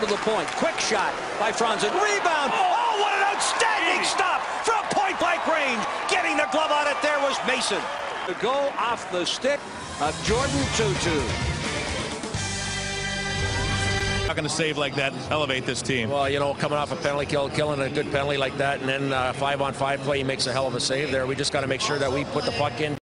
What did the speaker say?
to the point. Quick shot by Franzen. Rebound. Oh, what an outstanding stop from point-blank range. Getting the glove on it there was Mason. The goal off the stick of Jordin Tootoo. Not going to save like that and elevate this team. Well, you know, coming off a penalty kill, killing a good penalty like that, and then 5-on-5 play, he makes a hell of a save there. We just got to make sure that we put the puck in.